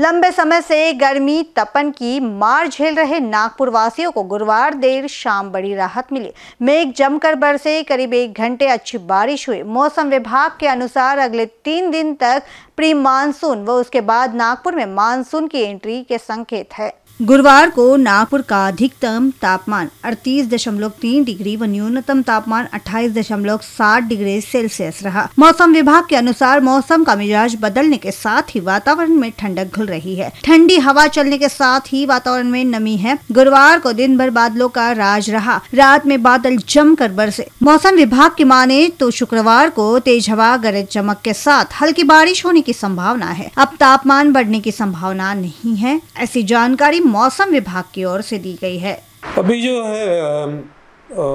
लंबे समय से गर्मी तपन की मार झेल रहे नागपुर वासियों को गुरुवार देर शाम बड़ी राहत मिली। मेघ जमकर बरसे, करीब 1 घंटे अच्छी बारिश हुई। मौसम विभाग के अनुसार अगले 3 दिन तक प्री मानसून व उसके बाद नागपुर में मानसून की एंट्री के संकेत है। गुरुवार को नागपुर का अधिकतम तापमान 38.3 डिग्री व न्यूनतम तापमान 28.7 डिग्री सेल्सियस रहा। मौसम विभाग के अनुसार मौसम का मिजाज बदलने के साथ ही वातावरण में ठंडक घुल रही है। ठंडी हवा चलने के साथ ही वातावरण में नमी है। गुरुवार को दिन भर बादलों का राज रहा, रात में बादल जमकर बरसे। मौसम विभाग की माने तो शुक्रवार को तेज हवा गरज चमक के साथ हल्की बारिश होने की संभावना है। अब तापमान बढ़ने की संभावना नहीं है, ऐसी जानकारी मौसम विभाग की ओर से दी गई है। अभी जो है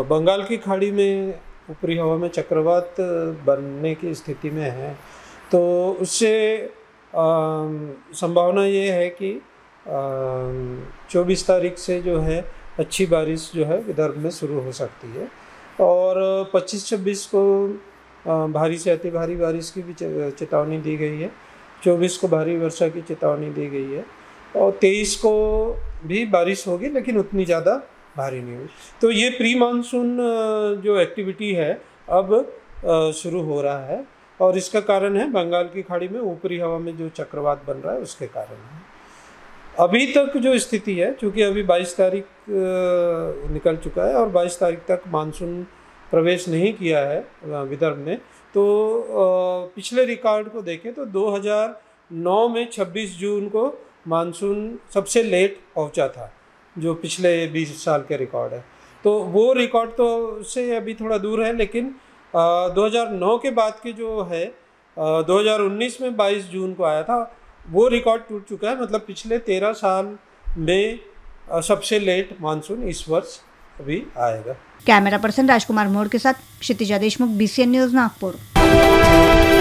बंगाल की खाड़ी में ऊपरी हवा में चक्रवात बनने की स्थिति में है, तो उससे संभावना ये है कि 24 तारीख से जो है अच्छी बारिश जो है विदर्भ में शुरू हो सकती है और 25-26 को भारी से अति भारी बारिश की भी चेतावनी दी गई है। 24 को भारी वर्षा की चेतावनी दी गई है और 23 को भी बारिश होगी, लेकिन उतनी ज़्यादा भारी नहीं होगी। तो ये प्री मानसून जो एक्टिविटी है अब शुरू हो रहा है और इसका कारण है बंगाल की खाड़ी में ऊपरी हवा में जो चक्रवात बन रहा है उसके कारण है। अभी तक जो स्थिति है, चूँकि अभी 22 तारीख निकल चुका है और 22 तारीख तक मानसून प्रवेश नहीं किया है विदर्भ में, तो पिछले रिकॉर्ड को देखें तो 2009 में 26 जून को मानसून सबसे लेट पहुंचा था, जो पिछले 20 साल के रिकॉर्ड है। तो वो रिकॉर्ड तो उससे अभी थोड़ा दूर है, लेकिन 2009 के बाद के जो है 2019 में 22 जून को आया था, वो रिकॉर्ड टूट चुका है। मतलब पिछले 13 साल में सबसे लेट मानसून इस वर्ष अभी आएगा। कैमरा पर्सन राजकुमार मोड़ के साथ क्षितिजा देशमुख, BCN न्यूज़, नागपुर।